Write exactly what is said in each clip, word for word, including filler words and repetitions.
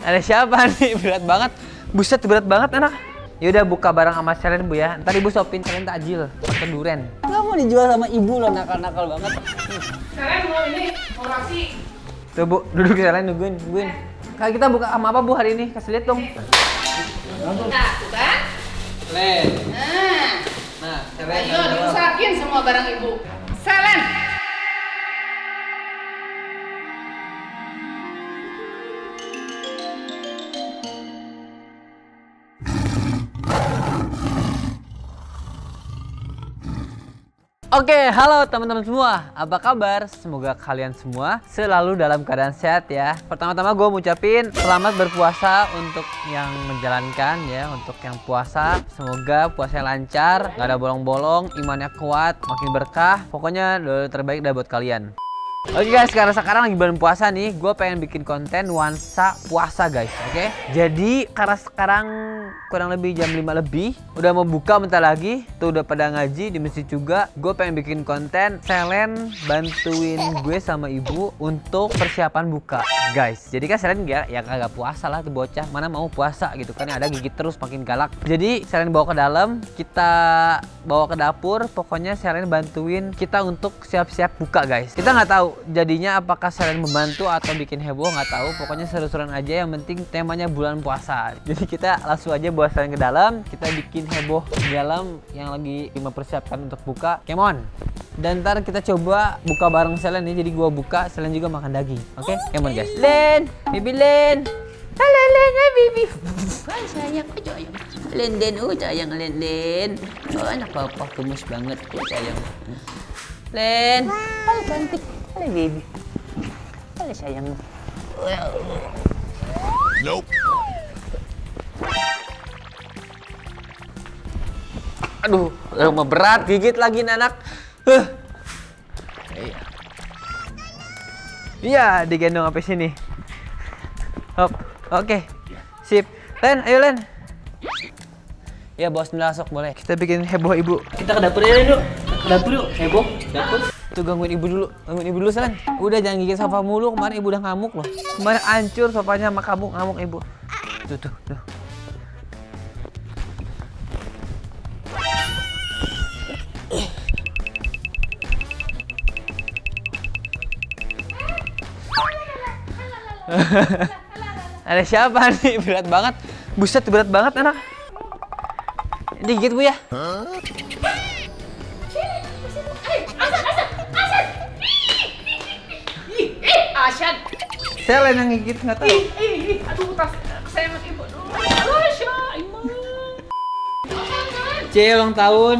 Ada siapa nih? Berat banget. Buset, berat banget anak. Yaudah buka bareng sama Selen bu ya. Ntar ibu sopin Selen takjil pakai duren. Kamu dijual sama ibu loh, nakal-nakal banget. Selen mau ini, mau nasi. Tuh bu, duduk Selen nungguin, nungguin. Kali kita buka sama apa bu hari ini? Kasih lihat dong. Nah, tuh kan? Selen. Nah, nah Selen. Ayo diusahakin semua barang ibu. Selen. Oke, halo teman-teman semua. Apa kabar? Semoga kalian semua selalu dalam keadaan sehat ya. Pertama-tama gue ngucapin selamat berpuasa untuk yang menjalankan ya, untuk yang puasa. Semoga puasanya lancar, gak ada bolong-bolong, imannya kuat, makin berkah. Pokoknya doa terbaik dah buat kalian. Oke okay guys, sekarang sekarang lagi bulan puasa nih, gue pengen bikin konten nuansa puasa guys, oke? Okay? Jadi karena sekarang kurang lebih jam lima lebih, udah mau buka bentar lagi, tuh udah pada ngaji di masjid juga. Gue pengen bikin konten Selen bantuin gue sama ibu untuk persiapan buka guys. Jadi kan Selen ya, ya kagak puasa lah tuh bocah, mana mau puasa gitu kan, ada gigit terus makin galak. Jadi Selen bawa ke dalam, kita bawa ke dapur, pokoknya Selen bantuin kita untuk siap-siap buka guys. Kita nggak tahu jadinya apakah Selen membantu atau bikin heboh, nggak tahu, pokoknya seru-seruan aja, yang penting temanya bulan puasa. Jadi kita langsung aja bawa Selen ke dalam, kita bikin heboh di dalam yang lagi mempersiapkan untuk buka. Come on. Dan ntar kita coba buka bareng Selen nih, jadi gua buka, Selen juga makan daging. Oke, okay? Come on guys. Len, baby Len. Halo Len, baby. Hai sayang, oh sayang. Len Len, oh sayang Len Len. Oh anak papa gemes banget, oh sayang. Len, oh cantik. Halo baby, halo sayang. Nope. Aduh, rumah berat, gigit lagi anak. Huh. Iya, iya digendong sampai sini. Hop, oke, okay. Sip. Len, ayo Len. Ya bawa sendal sok boleh. Kita bikin heboh ibu. Kita ke dapur ya Len, yuk. Ke dapur yuk, heboh, dapur. Tuh gangguin ibu dulu, gangguin ibu dulu Selen. Udah jangan gigit sofa mulu, kemarin ibu udah ngamuk loh. Kemarin hancur sofanya sama kamu, ngamuk ibu. Tuh, tuh, tuh. Ada siapa nih? Berat banget. Buset, berat banget anak. Digigit bu ya. Huh? Asyad. Selen yang gigit nggak tahu. Ih, ih, ih. Aduh, tas saya sama ibu. Aduh, Asyad, iman. C ulang tahun.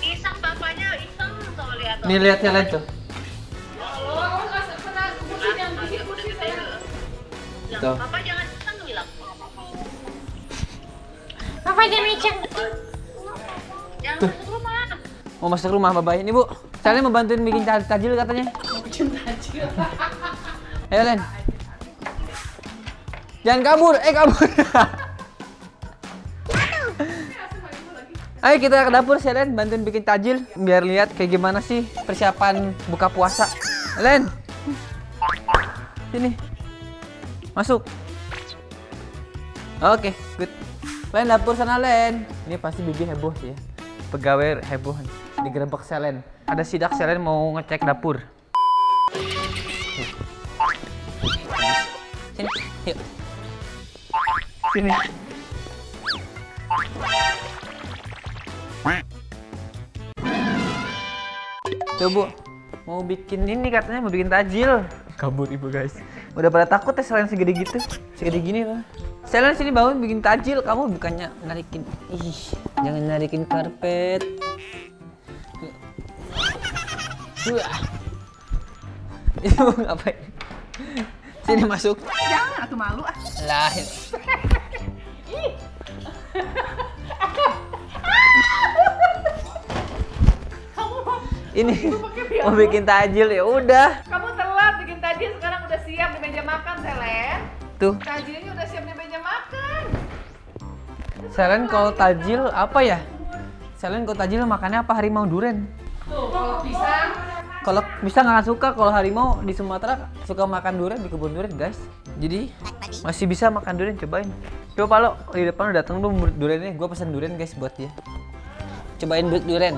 Iseng bapaknya iseng tuh lihat. Nih lihat Selen tuh. Allah, kamu kasih pernah kubusin yang gigit kubusin saya. Tuh. Papa jangan iseng bilang. Papa jangan iseng. Jangan masuk rumah. Mau masuk rumah bapak ini bu. Selen mau bantuin bikin takjil katanya. Bikin takjil. Ayo Len, jangan kabur, eh kabur. Ayo kita ke dapur sih Len, bantuin bikin takjil biar lihat kayak gimana sih persiapan buka puasa. Len, sini, masuk. Oke, okay, good. Len dapur sana Len. Ini pasti bibi heboh sih ya, pegawai heboh digerebek Selen. Ada sidak Selen mau ngecek dapur. Sini, yuk. Sini. Coba mau bikin ini katanya mau bikin takjil. Kabur ibu guys. Udah pada takut ya Selen segede gitu, segede gini loh. Selen sini bangun bikin takjil, kamu bukannya narikin. Ih, jangan narikin karpet. Wah. Ibu ngapain? Sini masuk. Jangan, aku malu ah. Lah. Ini mau bikin takjil ya udah. Kamu telat bikin takjil, sekarang udah siap di meja makan Selen. Tuh. Takjilnya udah siap di meja makan. Selen kalau takjil apa ya? Selen kalau takjil makannya apa? Harimau duren. Tuh, kalau pisang. Kalau bisa nggak suka kalau harimau di Sumatera suka makan durian di kebun durian, guys. Jadi masih bisa makan durian, cobain. Coba lo di depan lo datang tuh duriannya, gue pesan durian guys buat dia. Cobain buat durian.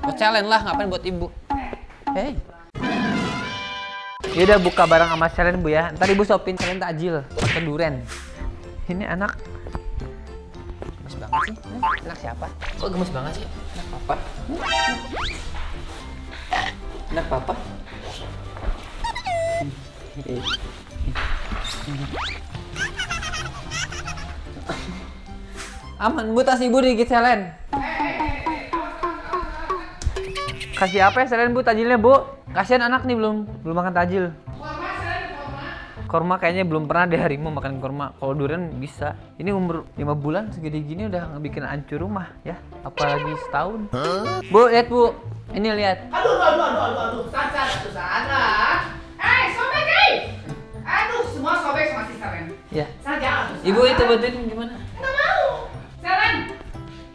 Buat Selen lah, ngapain buat ibu? Hey. Yaudah buka bareng sama Selen bu ya. Ntar ibu sopin Selen takjil pakai durian. Ini anak gemes banget sih. Anak siapa? Kok gemes banget sih? Anak papa. Anak papa. Aman, bu, tas ibu digigit Selen. Kasih apa ya Selen bu tajilnya bu? Kasihan anak nih belum belum makan tajil. Korma Selen, korma. Korma kayaknya belum pernah deh harimau makan korma. Kalau durian bisa. Ini umur lima bulan segede gini udah bikin hancur rumah ya. Apalagi setahun. Huh? Bu, lihat bu. Ini lihat. Aduh, aduh, aduh, aduh, aduh. Sana, sana. Eh, sobek, eh. Aduh, semua sobek sama si Selen. Iya. Sana jangan. Ibu itu bantuin gimana? Enggak mau. Selen.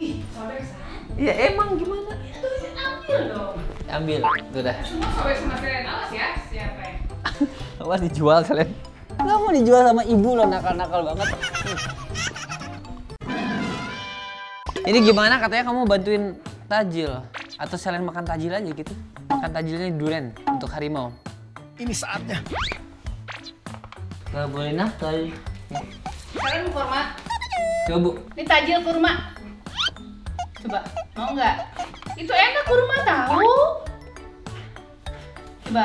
Ih, sobek sana. Iya, emang gimana? Itu ambil dong. Ambil. Tuh dah. Semua sobek sama Selen. Awas ya, siapa ya? Awas dijual Selen. Enggak mau dijual sama ibu loh, nakal-nakal banget. Ini gimana katanya kamu bantuin tajil? Atau Selen makan tajil aja gitu. Makan tajilnya durian untuk harimau. Ini saatnya. Gak boleh nakal. Selen kurma. Coba bu. Ini tajil kurma. Coba, mau nggak? Itu enak kurma tahu. Coba.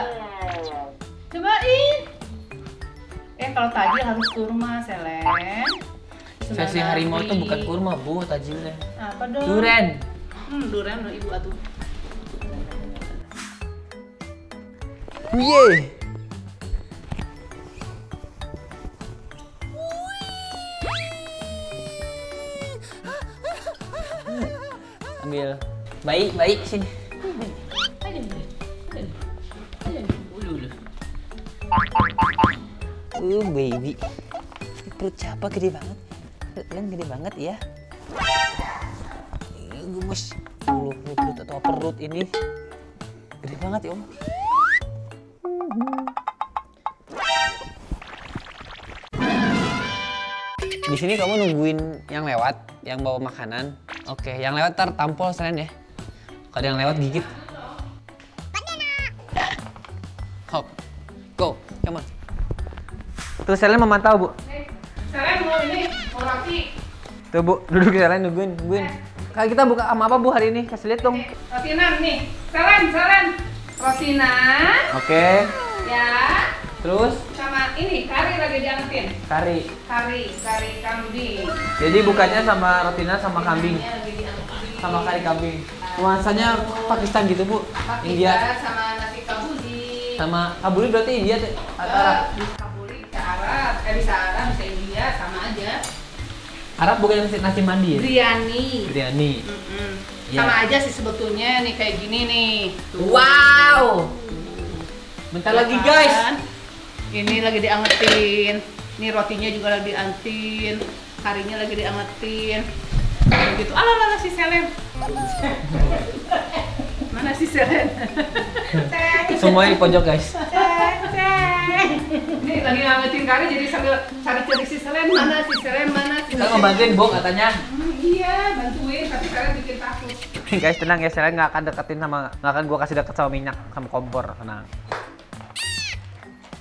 Cobain. Eh kalau tajil harus kurma Selen. Versi harimau itu bukan kurma bu tajilnya. Apa dong? Durian. Hmm, durian dari ibu atuh. Wih. Ambil. Baik, baik sini. Uh, baby. Perut siapa gede banget? Perutnya gede banget ya. Gemes bulu perut atau perut ini gede banget ya om. Di sini kamu nungguin yang lewat, yang bawa makanan. Oke, yang lewat ntar tampol Selen ya. Kalau yang lewat gigit. Hop, go, come on. Terus Selen memantau bu. Selen mau ini, mau rapi. Tuh bu, duduk Selen nungguin, nungguin. Kak kita buka sama apa bu hari ini? Kasih lihat dong. Rotinan nih. Selen, Selen. Rotinan. Oke. Okay. Ya. Terus? Sama ini, kari lagi diangetin. Kari. Kari, kari kambing. Jadi bukanya sama rotinan sama kambing. Sama kari kambing. Nuansanya Pakistan gitu bu. Pakistan India. Sama nasi kabuli. Sama kabuli berarti India atau Arab? Kabuli ke Arab, eh bisa Arab, bisa India, sama aja. Arab bukan nasi mandi ya? Biryani. Biryani. Mm -mm. Ya. Sama aja sih sebetulnya nih kayak gini nih. Tuh. Wow. Bentar ya lagi kan? Guys. Ini lagi diangetin. Ini rotinya juga lagi diangetin. Karinya lagi diangetin. Gitu. Alah alah si Selen. Mana si Selen? Semuanya di pojok guys. Ini lagi ngangetin kari jadi sambil cari-cari si Selen mana, si Selen mana. Kita mau bantuin bu katanya. Hmm, iya bantuin tapi Selen bikin takut. Guys tenang ya, Selen nggak akan deketin sama, nggak akan gue kasih deket sama minyak sama kompor, tenang.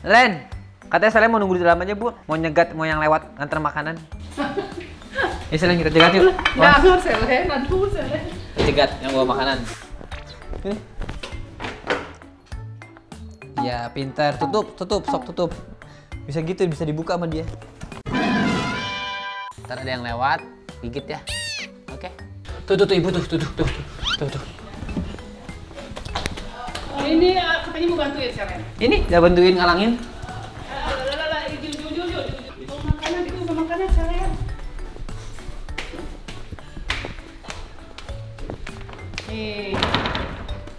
Len, katanya Selen mau nunggu di dalam aja bu, mau nyegat, mau yang lewat nganter makanan. Ya Selen kita jegat yuk. Nggak akur Selen, aduh Selen. Jegat yang bawa makanan. Ini. Ya pintar, tutup, tutup, sok tutup. Bisa gitu, bisa dibuka sama dia. Ntar ada yang lewat, gigit ya. Oke. Okay. Tuh, tuh, tuh, ibu tuh, tuh, tuh, tuh, tuh, tuh. Oh, ini katanya mau bantuin Selen. Ini, udah bantuin ngalangin. Lala, jujur, jujur, jujur. Itu makanan, itu makanan Selen. Nih,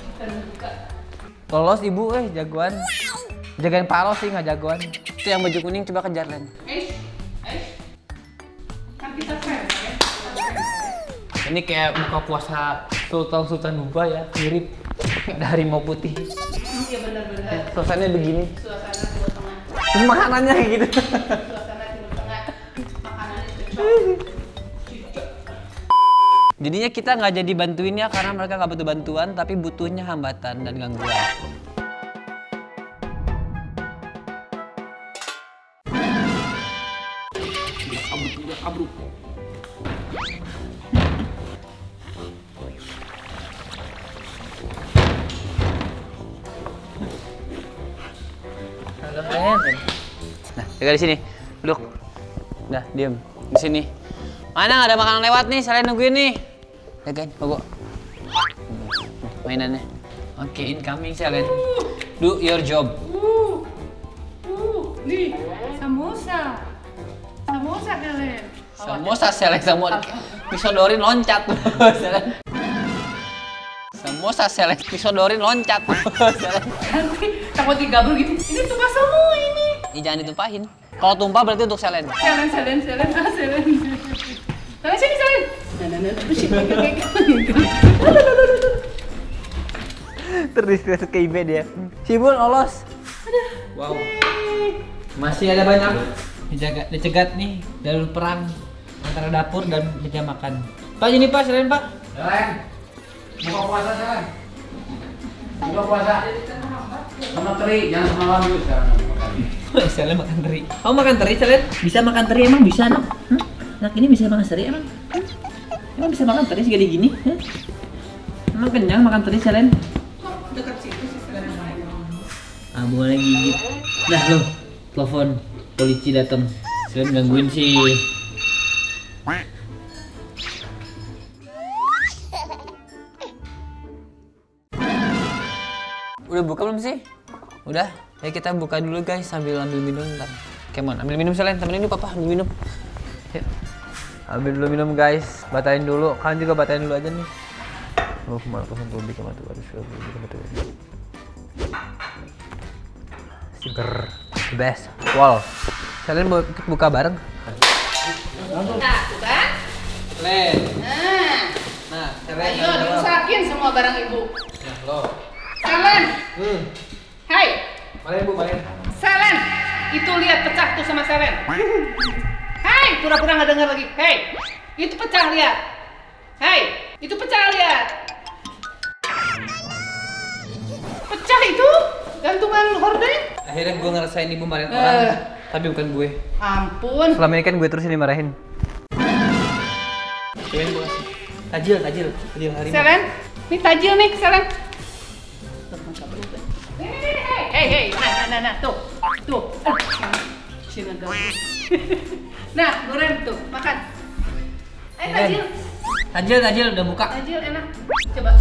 kita buka. Lolos ibu, eh jagoan. Jagain palo sih nggak jagoan. Itu yang baju kuning coba kejar Len. Eh, eh, kan kita fair, ya? Ini kayak buka puasa Sultan Sultan Dubai ya, mirip. Ada harimau putih. Iya benar-benar. Eh, suasananya begini. Suasana Timur Tengah. Terus makanannya kayak gitu. Suasana Timur Tengah. Makanannya cocok. Jadinya kita nggak jadi bantuinnya karena mereka nggak butuh bantuan, tapi butuhnya hambatan dan gangguan. Abruk, abruk. Nah, jaga di sini. Duduk. Nah, diam. Di sini. Mana nggak ada makanan lewat nih, Selen nungguin nih. Jagain, pokok. Mainannya. Oke, okay, incoming Selen. Do your job. Uh, uh, nih, samosa. Samosa Selen. Samosa Selen, samosa. Pisodorin loncat. Samosa Selen, pisodorin loncat. Nanti takut digabur gitu. Ini tumpah semua ini. Ini jangan ditumpahin. Kalau tumpah berarti untuk Selen. Selen, Selen, Selen, ah Selen. Tangan sini Selen. Terdiskresi ke I B dia. Cibul olos. Wow. Masih ada banyak. Dijaga, dicegat nih dari perang antara dapur dan meja makan. Pak ini Pak Selen Pak. Selen. Buka puasa Selen. Buka puasa. Sama teri, jangan semalam dulu sekarang. Selen makan teri. Kamu makan teri Selen? Bisa makan teri emang bisa anak? Hmm? Anak ini bisa makan teri emang? Hmm? Emang bisa makan teri segede gini? Hmm? Emang kenyang makan teri Selen? Kok dekat situ sih Selen? Ah boleh gigit. Dah lo, telepon polisi datang. Selen gangguin sih. Udah buka belum sih? Udah. Ya kita buka dulu guys sambil ambil minum ntar. Come on, ambil minum Selen, temenin dulu papa ambil minum. Yuk. Ambil dulu minum guys, batain dulu. Kalian juga batain dulu aja nih. Oh, malah pesan tuh bikin mati harus bikin mati. Seger. Best. Wow. Selen mau buka bareng? Nah, bukan? Selen. Nah. Nah, Selen. Ayo dirusakin semua barang ibu. Nah, lo. Selen. Hmm. Hai. Mari Bu, mari. Selen, itu lihat pecah tuh sama Selen. Hei, pura-pura nggak dengar lagi. Hei, itu pecah lihat. Hei, itu pecah lihat. Pecah itu gantungan horden. Akhirnya gue ngerasain ibu marahin uh, orang, tapi bukan gue. Ampun. Selama ini kan gue terus ini marahin. Tajil, tajil, tajil harimau. Selen, ini tajil nih, Selen. Hei, hei, nah, nah, nah, tuh, tuh, sini gabung. Nah, goreng tuh, makan. Eh, tajil. Tajil, tajil, udah buka. Tajil enak. Coba.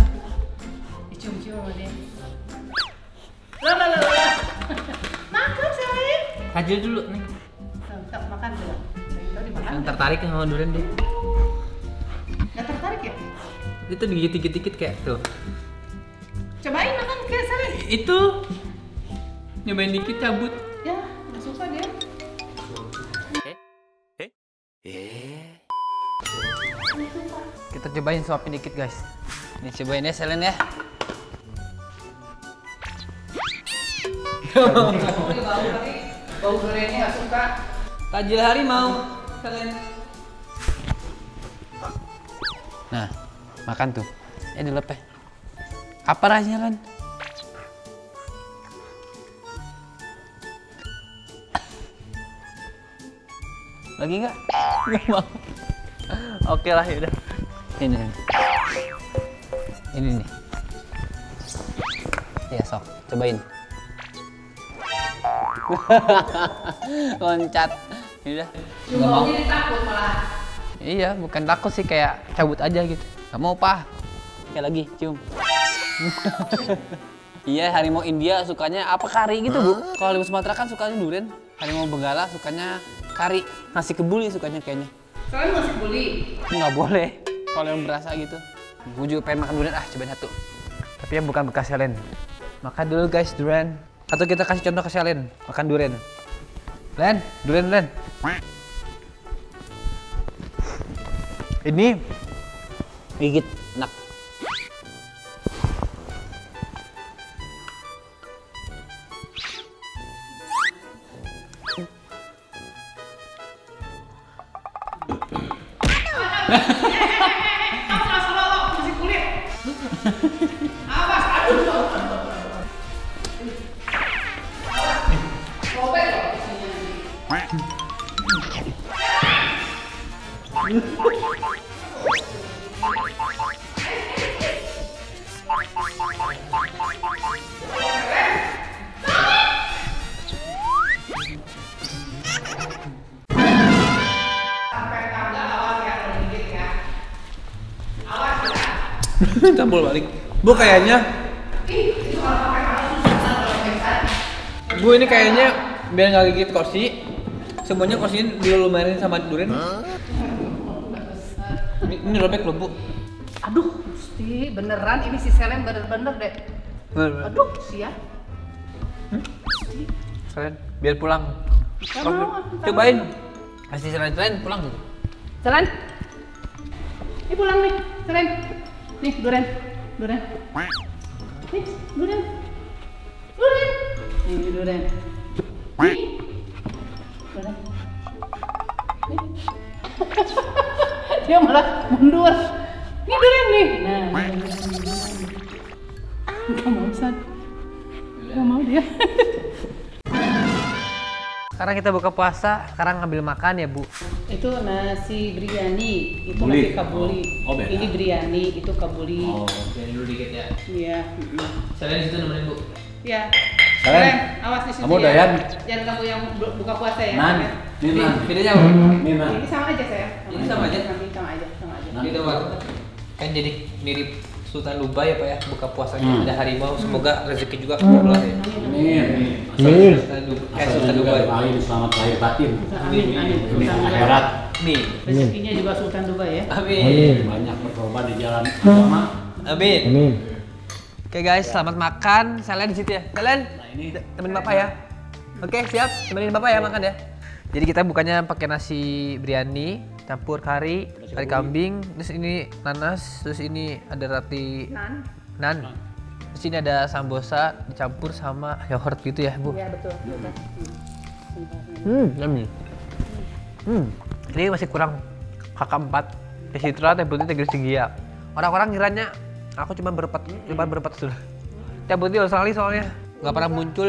Dicium-cium sama dia. Loh, loh, loh. Makan, Selen. Tajil dulu nih. Tetap makan dulu. Yang tertarik sama durian deh. Nggak tertarik ya? Itu digigit-gigit kayak tuh. Cobain makan kayak Selen. Itu. Nyobain dikit cabut. Ya, nggak suka dia. Eh? Eh? Kita cobain suapin dikit guys. Ini cobain ya Selen ya. Bau gorengnya nggak suka. Takjil harimau, Selen. Nah, makan tuh. Ya dilepeh. Apa rasanya Selen? Lagi nggak? Nggak mau. Oke lah, yaudah. Ini nih. Ini nih. Iya, sok. Cobain. Loncat. Yaudah. Nggak mau. Jadi takut malah. Iya, bukan takut sih. Kayak cabut aja gitu. Nggak mau, Pak. Oke lagi, cium. Iya, harimau India sukanya apa kari gitu, Bu? Kalau harimau Sumatera kan sukanya durian. Harimau Benggala sukanya kari, nasi kebuli sukanya kayaknya. Selain nasi kebuli? Nggak boleh, kalau yang berasa gitu. Gue juga pengen makan durian, ah cobain satu. Tapi ya bukan bekas Selen. Makan dulu guys durian. Atau kita kasih contoh ke Selen, makan durian. Len, durian Len. Ini gigit enak. Kamu gak salah lo, kursi kulit. Awas, aduh. Lobek loh. Campur balik. Bu kayaknya Bu ini kayaknya biar nggak gigit kursi. Semuanya kursinya dilumerin sama durian. Ini, ini robek loh Bu. Aduh, Gusti, beneran ini si Selen bener-bener deh. Bener-bener. Aduh, sia. Hmm? Selen, biar pulang. Ya, mau, cobain. Kasih Selen, Selen pulang. Selen. Ini pulang nih, Selen. Nih, durian, durian. Nih, durian. Durian. Ini durian. Nih. Durian. Nih. Dia malah mundur. Nih durian nih. Nah, nggak mau San, nggak mau dia. Sekarang kita buka puasa, sekarang ngambil makan ya Bu. Itu nasi biryani, itu nasi kabuli. Oh, oh ini biryani, itu kabuli. Oh, biarin dulu dikit ya. Iya. Selain di situ nemenin Bu. Iya. Selain, awas di situ. Kamu Dayan. Jangan kamu yang buka puasa ya. Nan, ini Nan. Bedanya apa? Ini Nan. Ini sama aja saya. Sama ini sama aja. Nanti sama aja, sama aja. Nanti doang. Kan jadi mirip Sultan Lubai ya Pak ya, buka puasanya ada harimau, semoga rezeki juga keluar ya. Amin. Amin. Sultan Lubai lahir selamat lahir batin. Amin. Amin. Akhirat. Amin. Rezekinya juga Sultan Lubai ya. Amin. Banyak berkorban di jalan agama. Amin. Amin. Oke guys, selamat makan. Selen di situ ya. Selen. Temenin Bapak ya. Oke, siap. Temenin Bapak ya makan ya. Jadi kita bukannya pakai nasi biryani. Campur kari, kari kambing, terus ini nanas, terus ini ada roti nan, nan. Terus ini ada sambosa dicampur sama yogurt gitu ya Bu? Iya betul. Hmm, yummy. Hmm, ini masih kurang kakak empat. Kesitra teh putih teh gelis giya. Orang-orang ngiranya aku cuma berempat, cuma berempat sudah. Teh putih Australia soalnya nggak pernah muncul.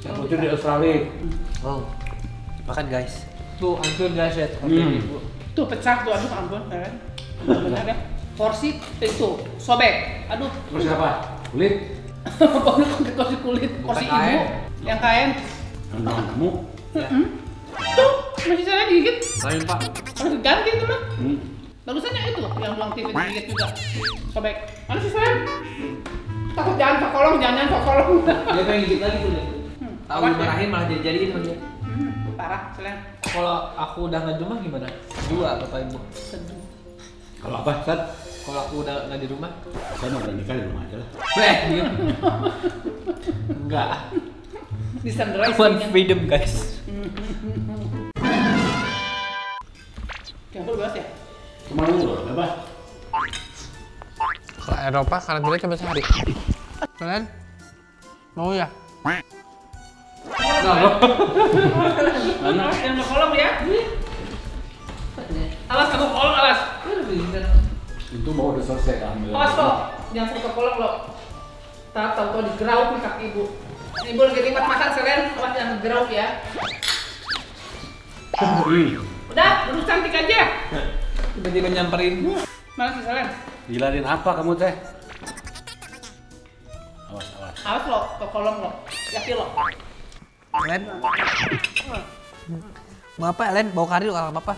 Teh putih di Australia. Oh, makan guys. Tuh hancur guys ya, hancur Ibu. Tuh pecah tuh, aduh ampun kan. Benar ya. Porsi itu sobek. Aduh. Porsi apa? Kulit. Porsi kulit, porsi kulit, porsi ibu. Yang kain. Rendang kamu. Heeh. Tuh, masih salah digigit. Lain, Pak. Harus ganti itu mah. Hmm. Barusan yang itu yang ulang T V digigit juga. Sobek. Mana sih saya? Takut jangan kekolong, jangan kekolong. Dia pengen gigit lagi tuh. Tahu marahin malah jadi-jadiin sama dia. Parah, Selen. Kalau aku udah nggak di rumah gimana? Dua, Bapak Ibu. Seduh. Kalau apa, Sat? Kalau aku udah nggak di rumah? Saya mau nikah di rumah aja lah. Weh, diam. Enggak. Disandera isinya. Freedom, guys. Campur bebas ya? Kemarin dulu, bebas. Kalau Eropa, karantinanya cuma sehari. Selen, mau ya? Mana? Yang mau kolong ya? Alas kamu kolong alas. Itu mau udah selesai kan? Alas loh, jangan sampai ke kolong loh. Tak tahu kok digerauk nih kaki ibu. Ibu lagi lipat makan Selen, alas jangan digerauk ya. Udah, duduk cantik aja. Tiba-tiba nyamperin. Mana sih Selen? Dilarin apa kamu teh? Awas awas. Awas loh, ke kolong loh, yakin loh. Len, mau apa Len? Bawa kari lu kalau apa?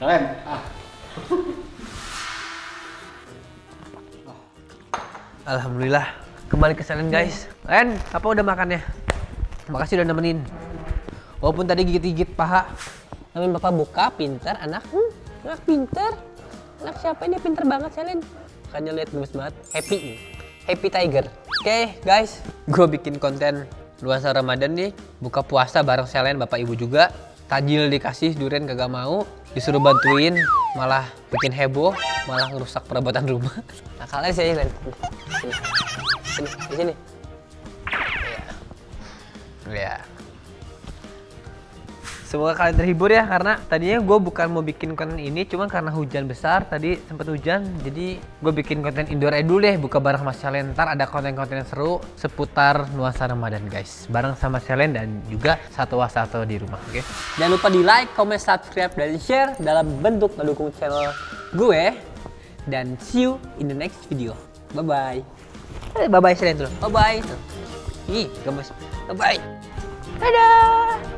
Len, ah. Alhamdulillah kembali ke Selen guys. Len, apa udah makannya? Makasih udah nemenin. Walaupun tadi gigit-gigit paha, tapi Bapak buka pinter anak, hmm, anak pinter. Anak siapa ini pinter banget Selen? Makanya lihat gemes banget, happy, happy tiger. Oke okay, guys, gue bikin konten luasa Ramadan nih, buka puasa bareng Selen Bapak Ibu juga. Tajil dikasih, durian kagak mau, disuruh bantuin, malah bikin heboh, malah ngerusak perabotan rumah. Nah kalian sih Selen, sini, sini, di sini. Ya, ya. Semoga kalian terhibur ya, karena tadinya gue bukan mau bikin konten ini, cuman karena hujan besar, tadi sempat hujan, jadi gue bikin konten indoor aja dulu deh, buka bareng sama Selen. Ntar ada konten-konten yang seru seputar nuansa Ramadan guys, bareng sama Selen dan juga satwa-satwa di rumah, oke? Okay? Jangan lupa di like, komen, subscribe, dan share dalam bentuk mendukung channel gue. Dan see you in the next video. Bye-bye. Bye-bye Selen dulu. Bye-bye. Ih, gemes. Bye-bye. Dadah.